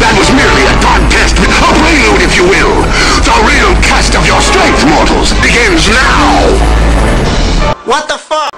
That was merely a contest, a prelude, if you will. The real test of your strength, mortals, begins now. What the fuck?